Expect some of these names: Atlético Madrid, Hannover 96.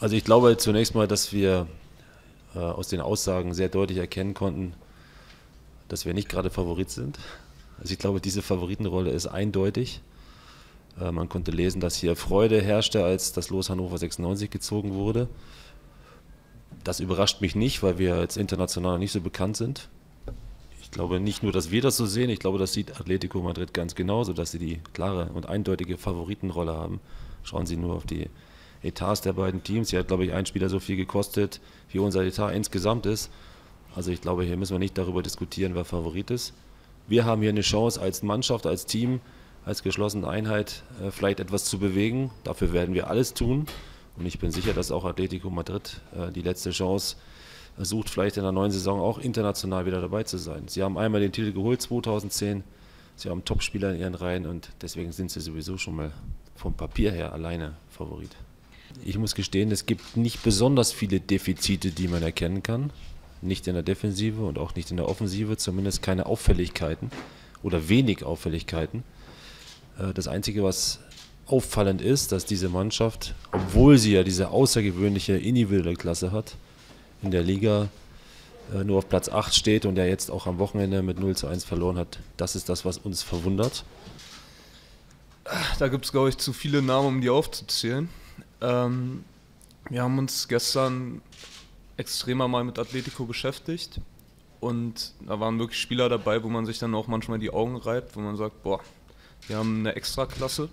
Also ich glaube zunächst mal, dass wir aus den Aussagen sehr deutlich erkennen konnten, dass wir nicht gerade Favorit sind. Also ich glaube, diese Favoritenrolle ist eindeutig. Man konnte lesen, dass hier Freude herrschte, als das Los Hannover 96 gezogen wurde. Das überrascht mich nicht, weil wir jetzt international nicht so bekannt sind. Ich glaube nicht nur, dass wir das so sehen, ich glaube, das sieht Atlético Madrid ganz genauso, dass sie die klare und eindeutige Favoritenrolle haben. Schauen Sie nur auf die Etats der beiden Teams. Hier hat, glaube ich, ein Spieler so viel gekostet, wie unser Etat insgesamt ist. Also ich glaube, hier müssen wir nicht darüber diskutieren, wer Favorit ist. Wir haben hier eine Chance als Mannschaft, als Team, als geschlossene Einheit vielleicht etwas zu bewegen. Dafür werden wir alles tun. Und ich bin sicher, dass auch Atlético Madrid die letzte Chance sucht, vielleicht in der neuen Saison auch international wieder dabei zu sein. Sie haben einmal den Titel geholt 2010. Sie haben Topspieler in ihren Reihen und deswegen sind sie sowieso schon mal vom Papier her alleine Favorit. Ich muss gestehen, es gibt nicht besonders viele Defizite, die man erkennen kann. Nicht in der Defensive und auch nicht in der Offensive, zumindest keine Auffälligkeiten oder wenig Auffälligkeiten. Das Einzige, was auffallend ist, dass diese Mannschaft, obwohl sie ja diese außergewöhnliche individuelle Klasse hat, in der Liga nur auf Platz 8 steht und ja jetzt auch am Wochenende mit 0:1 verloren hat. Das ist das, was uns verwundert. Da gibt es, glaube ich, zu viele Namen, um die aufzuzählen. Wir haben uns gestern extremer mal mit Atlético beschäftigt und da waren wirklich Spieler dabei, wo man sich dann auch manchmal die Augen reibt, wo man sagt, boah, wir haben eine Extraklasse.